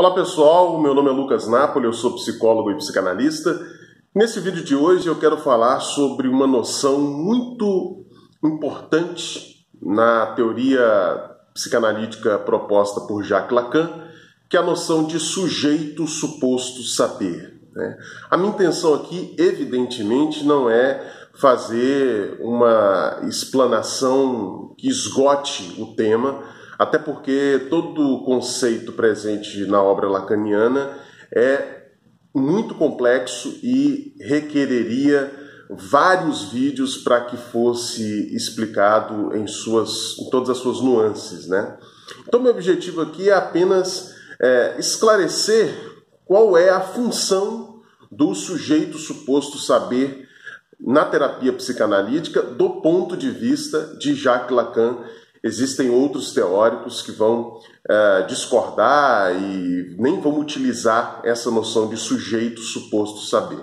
Olá pessoal, meu nome é Lucas Nápoli, eu sou psicólogo e psicanalista. Nesse vídeo de hoje eu quero falar sobre uma noção muito importante na teoria psicanalítica proposta por Jacques Lacan, que é a noção de sujeito suposto saber. A minha intenção aqui, evidentemente, não é fazer uma explanação que esgote o tema, até porque todo o conceito presente na obra lacaniana é muito complexo e requereria vários vídeos para que fosse explicado em todas as suas nuances, né? Então meu objetivo aqui é apenas esclarecer qual é a função do sujeito suposto saber na terapia psicanalítica do ponto de vista de Jacques Lacan. Existem outros teóricos que vão discordar e nem vão utilizar essa noção de sujeito suposto saber.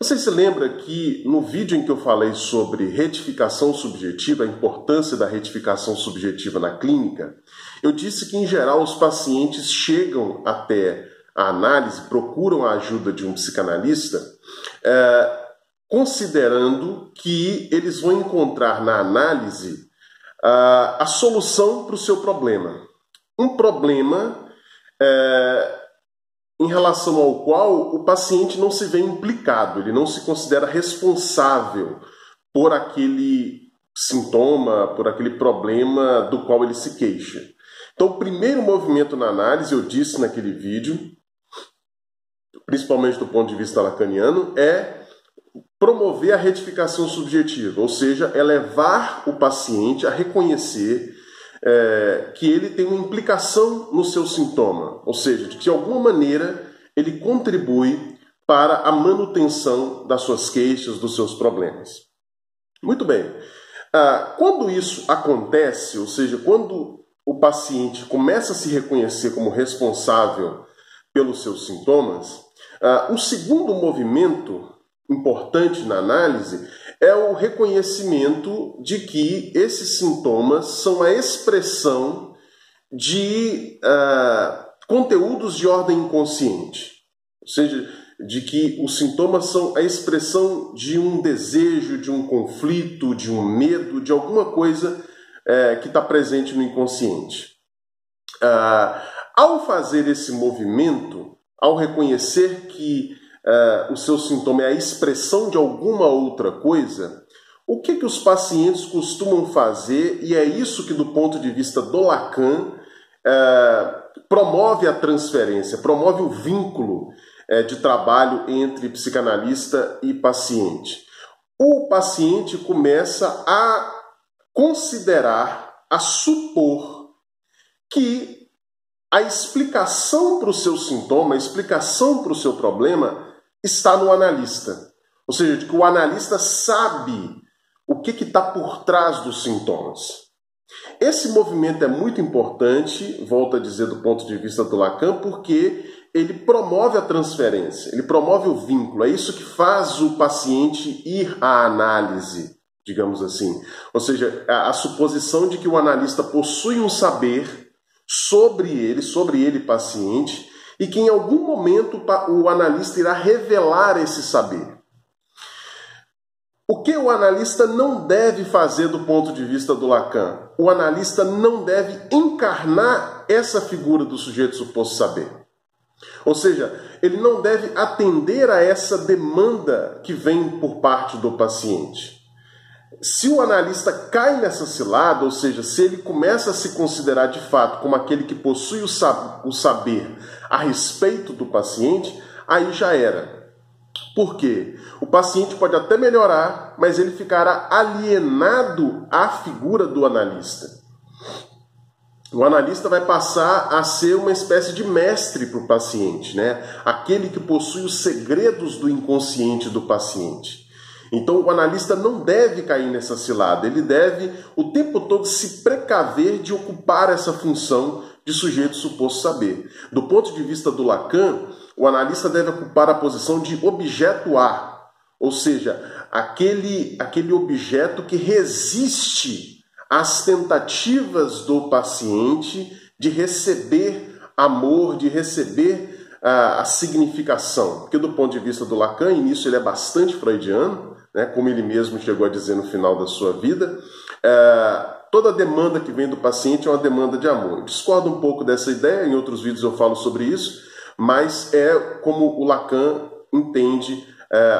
Você se lembra que no vídeo em que eu falei sobre retificação subjetiva, a importância da retificação subjetiva na clínica, eu disse que, em geral, os pacientes chegam até a análise, procuram a ajuda de um psicanalista, considerando que eles vão encontrar na análise a solução para o seu problema. Um problema em relação ao qual o paciente não se vê implicado, ele não se considera responsável por aquele sintoma, por aquele problema do qual ele se queixa. Então, o primeiro movimento na análise, eu disse naquele vídeo, principalmente do ponto de vista lacaniano, é promover a retificação subjetiva, ou seja, elevar o paciente a reconhecer que ele tem uma implicação no seu sintoma, ou seja, que de alguma maneira ele contribui para a manutenção das suas queixas, dos seus problemas. Muito bem. Quando isso acontece, ou seja, quando o paciente começa a se reconhecer como responsável pelos seus sintomas, o segundo movimento importante na análise é o reconhecimento de que esses sintomas são a expressão de conteúdos de ordem inconsciente, ou seja, de que os sintomas são a expressão de um desejo, de um conflito, de um medo, de alguma coisa que está presente no inconsciente. Ao fazer esse movimento, ao reconhecer que o seu sintoma é a expressão de alguma outra coisa, o que os pacientes costumam fazer, e é isso que, do ponto de vista do Lacan, promove a transferência, promove o vínculo de trabalho entre psicanalista e paciente. O paciente começa a considerar, a supor que a explicação para o seu sintoma, a explicação para o seu problema está no analista, ou seja, de que o analista sabe o que está por trás dos sintomas. Esse movimento é muito importante, volto a dizer, do ponto de vista do Lacan, porque ele promove a transferência, ele promove o vínculo, é isso que faz o paciente ir à análise, digamos assim. Ou seja, a suposição de que o analista possui um saber sobre ele paciente, e que em algum momento o analista irá revelar esse saber. O que o analista não deve fazer do ponto de vista do Lacan? O analista não deve encarnar essa figura do sujeito suposto saber. Ou seja, ele não deve atender a essa demanda que vem por parte do paciente. Se o analista cai nessa cilada, ou seja, se ele começa a se considerar de fato como aquele que possui o saber a respeito do paciente, aí já era. Por quê? O paciente pode até melhorar, mas ele ficará alienado à figura do analista. O analista vai passar a ser uma espécie de mestre para o paciente, né? Aquele que possui os segredos do inconsciente do paciente. Então o analista não deve cair nessa cilada, ele deve o tempo todo se precaver de ocupar essa função de sujeito suposto saber. Do ponto de vista do Lacan, o analista deve ocupar a posição de objeto A, ou seja, aquele objeto que resiste às tentativas do paciente de receber amor, de receber a significação. Porque do ponto de vista do Lacan, e nisso ele é bastante freudiano, né, como ele mesmo chegou a dizer no final da sua vida, toda demanda que vem do paciente é uma demanda de amor. Eu discordo um pouco dessa ideia, em outros vídeos eu falo sobre isso, mas é como o Lacan entende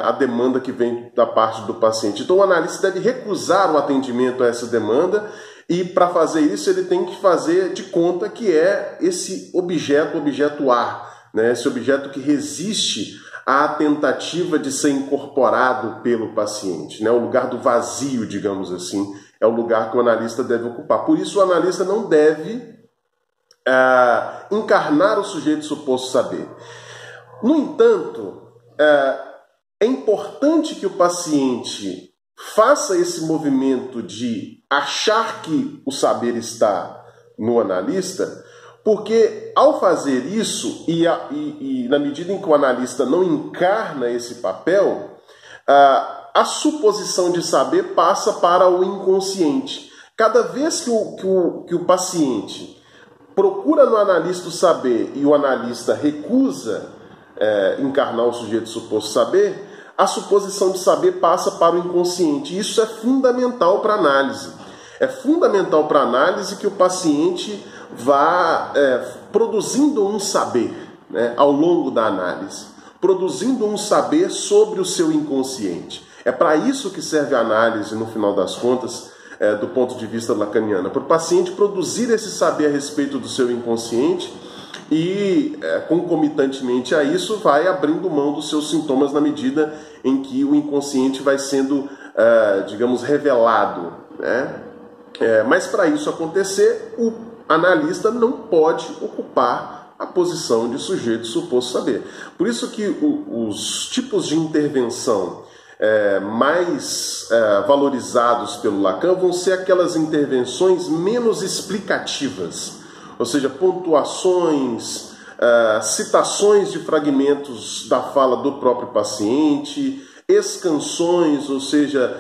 a demanda que vem da parte do paciente. Então o analista deve recusar o atendimento a essa demanda, e para fazer isso ele tem que fazer de conta que é esse objeto A, né? Esse objeto que resiste à tentativa de ser incorporado pelo paciente, né? O lugar do vazio, digamos assim, é o lugar que o analista deve ocupar. Por isso o analista não deve encarnar o sujeito suposto saber. No entanto, é importante que o paciente faça esse movimento de achar que o saber está no analista, porque ao fazer isso, e na medida em que o analista não encarna esse papel, a suposição de saber passa para o inconsciente. Cada vez que o paciente procura no analista o saber e o analista recusa encarnar o sujeito suposto saber, a suposição de saber passa para o inconsciente. Isso é fundamental para a análise. É fundamental para a análise que o paciente vá produzindo um saber, né, ao longo da análise, produzindo um saber sobre o seu inconsciente. É para isso que serve a análise, no final das contas, do ponto de vista lacaniano. Para o paciente produzir esse saber a respeito do seu inconsciente, e concomitantemente a isso vai abrindo mão dos seus sintomas na medida em que o inconsciente vai sendo, digamos, revelado, né? Mas para isso acontecer, o analista não pode ocupar a posição de sujeito suposto saber. Por isso que os tipos de intervenção mais valorizados pelo Lacan vão ser aquelas intervenções menos explicativas, ou seja, pontuações, citações de fragmentos da fala do próprio paciente, escanções, ou seja,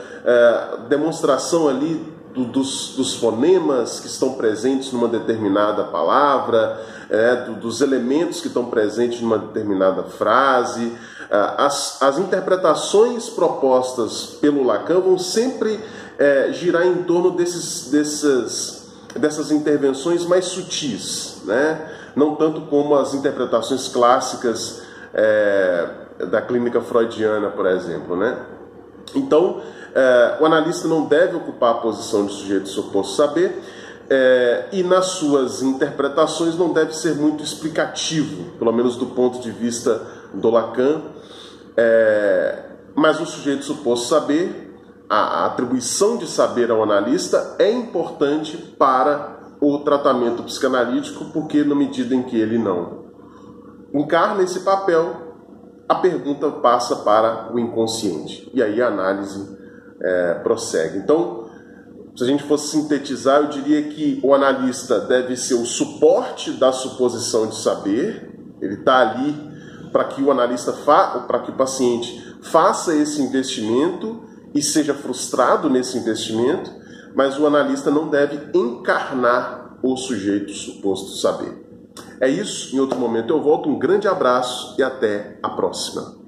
demonstração ali dos fonemas que estão presentes numa determinada palavra, dos elementos que estão presentes numa determinada frase. As interpretações propostas pelo Lacan vão sempre girar em torno dessas intervenções mais sutis, né? Não tanto como as interpretações clássicas da clínica freudiana, por exemplo, né? Então, o analista não deve ocupar a posição de sujeito suposto saber, e nas suas interpretações não deve ser muito explicativo, pelo menos do ponto de vista do Lacan, mas o sujeito suposto saber, a atribuição de saber ao analista, é importante para o tratamento psicanalítico, porque na medida em que ele não encarna esse papel, a pergunta passa para o inconsciente. E aí a análise prossegue. Então, se a gente fosse sintetizar, eu diria que o analista deve ser o suporte da suposição de saber. Ele está ali para que o analista para que o paciente faça esse investimento e seja frustrado nesse investimento, mas o analista não deve encarnar o sujeito suposto saber. É isso, em outro momento eu volto, um grande abraço e até a próxima.